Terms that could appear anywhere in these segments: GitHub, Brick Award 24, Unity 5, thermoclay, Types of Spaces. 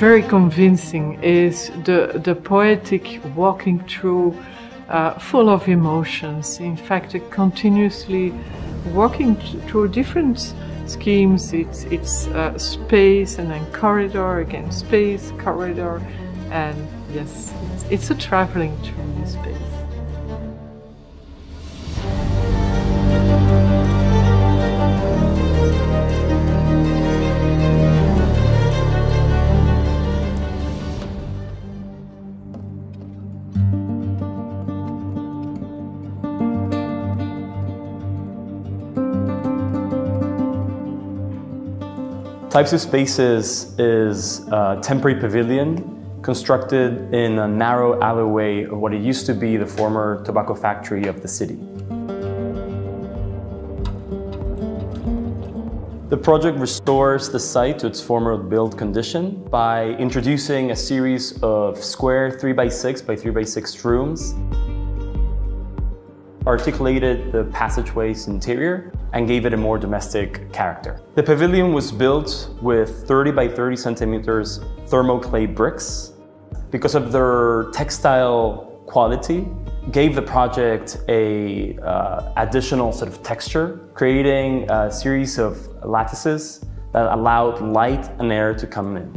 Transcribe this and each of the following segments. very convincing is the poetic walking through, full of emotions. In fact, continuously walking through different schemes. It's space and then corridor, again space, corridor, and yes, it's a traveling through this space. Types of Spaces is a temporary pavilion constructed in a narrow alleyway of what it used to be the former tobacco factory of the city. The project restores the site to its former built condition by introducing a series of square 3x6 by 3x6 rooms, articulated the passageway's interior, and gave it a more domestic character. The pavilion was built with 30 by 30 centimeters thermoclay bricks. Because of their textile quality, gave the project a additional sort of texture, creating a series of lattices that allowed light and air to come in.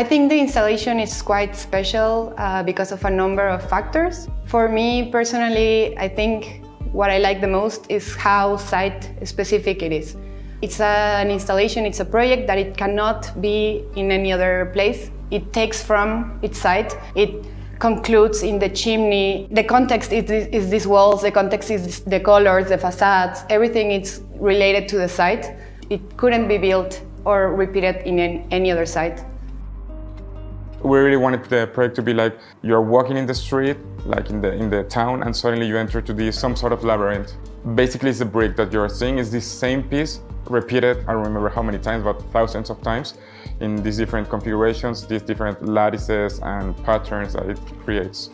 I think the installation is quite special because of a number of factors. For me personally, I think what I like the most is how site-specific it is. It's an installation, it's a project that it cannot be in any other place. It takes from its site, it concludes in the chimney. The context is these walls, the context is the colors, the facades, everything is related to the site. It couldn't be built or repeated in any other site. We really wanted the project to be like you're walking in the street, like in the town, and suddenly you enter to this some sort of labyrinth. Basically, it's the brick that you're seeing is this same piece repeated. I don't remember how many times, but thousands of times, in these different configurations, these different lattices and patterns that it creates.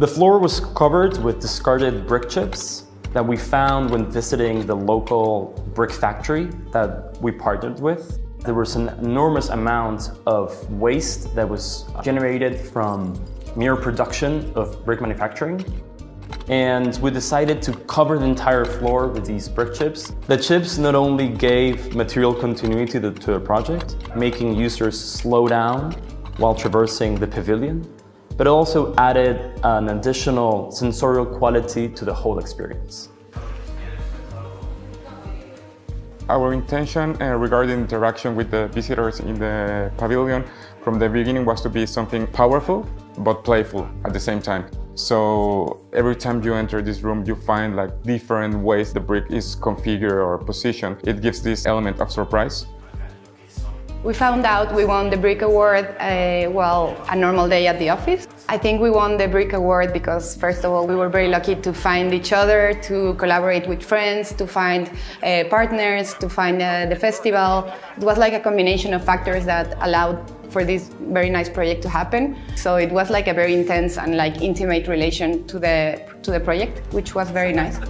The floor was covered with discarded brick chips that we found when visiting the local brick factory that we partnered with. There was an enormous amount of waste that was generated from mere production of brick manufacturing. And we decided to cover the entire floor with these brick chips. The chips not only gave material continuity to the project, making users slow down while traversing the pavilion, but also added an additional sensorial quality to the whole experience. Our intention regarding interaction with the visitors in the pavilion from the beginning was to be something powerful but playful at the same time. So every time you enter this room, you find like different ways the brick is configured or positioned. It gives this element of surprise. We found out we won the Brick Award, a normal day at the office. I think we won the Brick Award because, first of all, we were very lucky to find each other, to collaborate with friends, to find partners, to find the festival. It was like a combination of factors that allowed for this very nice project to happen. So it was like a very intense and like intimate relation to the project, which was very nice.